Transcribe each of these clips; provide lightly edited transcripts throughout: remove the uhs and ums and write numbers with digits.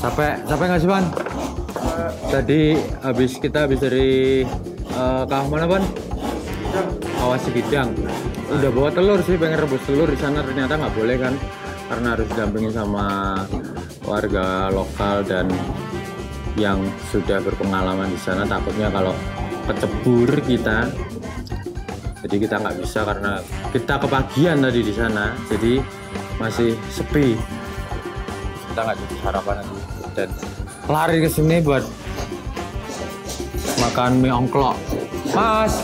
Capek nggak sih, Pan? Tadi kita habis dari kawah mana, Pan? Kawah Sikidang. Udah bawa telur sih, pengen rebus telur di sana, ternyata nggak boleh kan, karena harus didampingi sama warga lokal dan yang sudah berpengalaman di sana. Takutnya kalau kecebur kita, jadi kita nggak bisa karena kita kepagian tadi di sana, jadi masih sepi. Kita nggak jadi sarapan nanti dan lari ke sini buat makan mie ongklok. Mas,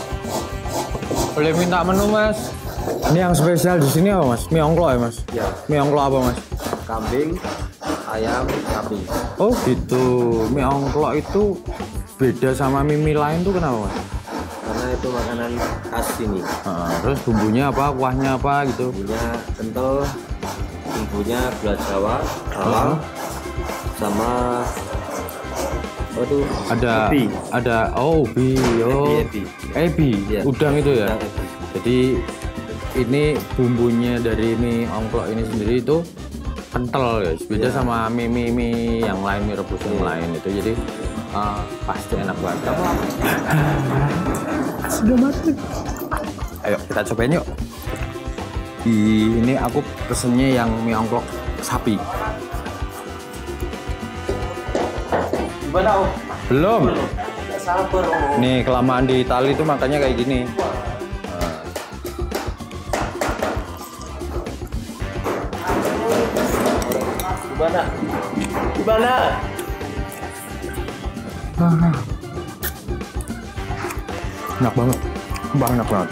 boleh minta menu, Mas? Ini yang spesial di sini apa, Mas? Mie ongklok ya, Mas? Ya. Mie ongklok apa, Mas? Kambing, ayam, sapi. Oh gitu. Mie ongklok itu beda sama mie lain tuh kenapa, Mas? Karena itu makanan khas sini. Terus bumbunya apa, kuahnya apa gitu? Bumbunya kental, bumbunya gula Jawa, bawang, sama apa tuh? Ada ubi, ya. Udang itu ya. Ebi. Jadi ini bumbunya dari mie ongklok ini sendiri itu kental, guys. Beda sama mie yang lain, mie rebus yang lain itu. Jadi pasti enak banget. Sudah mati. Ayo kita cobain yuk. Ini aku pesennya yang mie ongklok sapi. Belum. Nih kelamaan di Itali itu makanya kayak gini. Gimana? Enak banget, enak banget.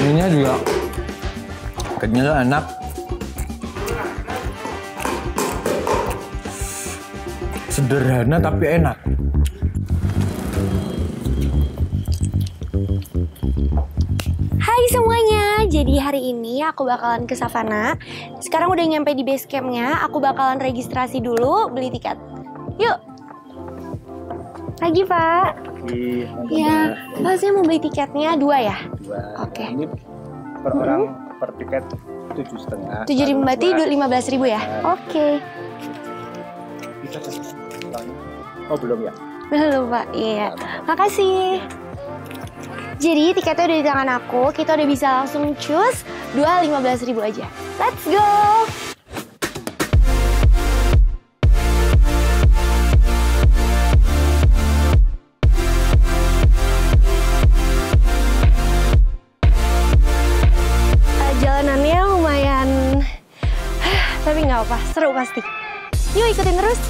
Ininya juga kenyal, enak. Sederhana tapi enak. Hai semuanya, jadi hari ini aku bakalan ke Savana. Sekarang udah nyampe di base campnya, aku bakalan registrasi dulu, beli tiket. Yuk. Pagi, Pak. Iya, Pak, saya mau beli tiketnya dua ya. Oke. Ini per orang per tiket 7,5. 7.000 berarti 15.000 ya. Oke. Oh belum ya? Belum, Pak. Iya. Makasih. Jadi tiketnya udah di tangan aku, kita udah bisa langsung cus 15.000 aja. Let's go. Wah, seru pasti. Yuk ikutin terus.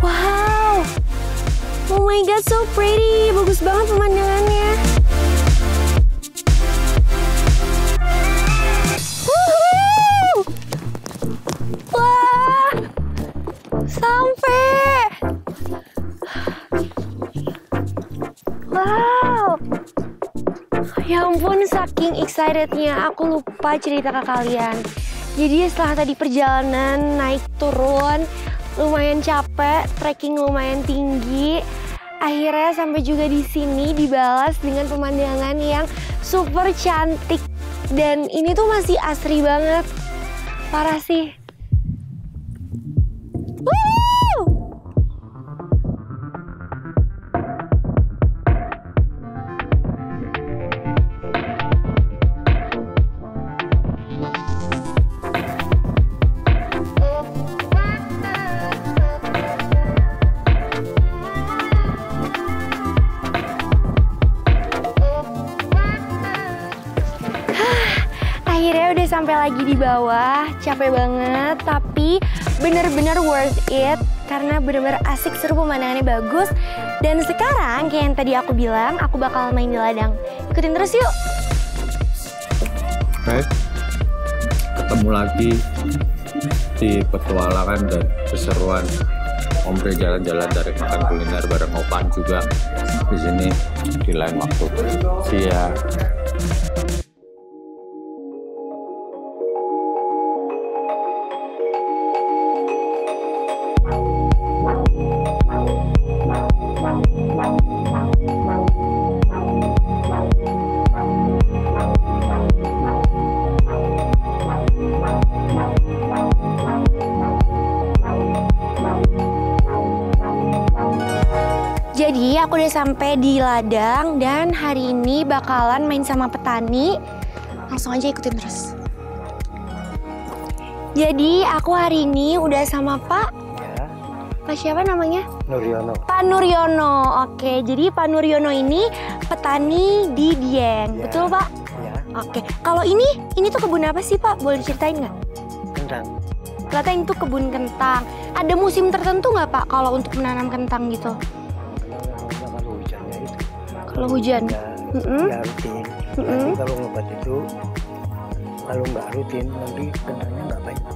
Wow. Oh my god, so pretty. Bagus banget pemandangannya. Woohoo! Wah. Sampai. Wow. Ya ampun, saking excitednya aku lupa cerita ke kalian. Jadi setelah tadi perjalanan naik turun, lumayan capek, trekking lumayan tinggi. Akhirnya sampai juga di sini dibalas dengan pemandangan yang super cantik. Dan ini tuh masih asri banget, parah sih. Sampai lagi di bawah, capek banget, tapi bener-bener worth it karena bener-bener asik, seru, pemandangannya bagus. Dan sekarang kayak yang tadi aku bilang, aku bakal main di ladang. Ikutin terus yuk. Oke, ketemu lagi di petualangan dan keseruan Om Brew jalan-jalan dari makan kuliner bareng Opan juga di sini di lain waktu. Siap. Jadi aku udah sampai di ladang dan hari ini bakalan main sama petani. Langsung aja ikutin terus. Jadi aku hari ini udah sama Pak. Ya. Pak siapa namanya? Nuryono. Pak Nuryono. Oke, jadi Pak Nuryono ini petani di Dieng. Ya. Betul Pak? Ya. Oke. Kalau ini tuh kebun apa sih Pak? Boleh diceritain nggak? Kentang. Katanya itu kebun kentang. Ada musim tertentu nggak Pak kalau untuk menanam kentang gitu? Kalau hujan, ya rutin. Tapi kalau ngobat itu, kalau nggak rutin nanti kentangnya nggak banyak.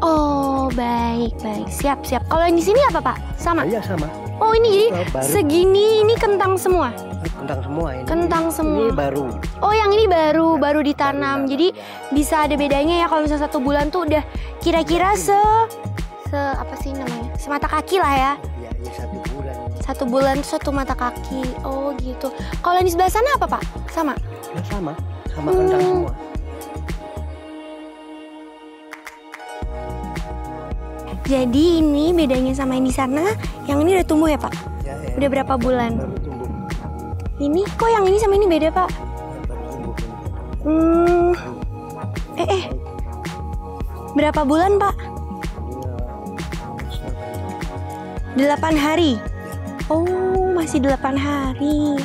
Oh baik, siap. Kalau yang di sini apa Pak? Sama? Iya sama. Oh ini jadi segini ini kentang semua? Kentang semua ini. Kentang semua. Ini baru. Oh yang ini baru ditanam. Jadi bisa ada bedanya ya kalau misalnya satu bulan tuh udah kira-kira apa sih namanya? Semata kaki lah ya. Iya ini satu bulan. Satu bulan satu mata kaki. Oh gitu. Kalau di sebelah sana apa Pak? Sama? Ya, sama kentang semua. Jadi ini bedanya sama yang di sana. Yang ini udah tumbuh ya Pak? Ya. Udah berapa bulan? Baru tumbuh. Ini kok yang ini sama ini beda Pak? Baru tumbuh. Berapa bulan Pak? 8 hari. Oh, masih 8 hari.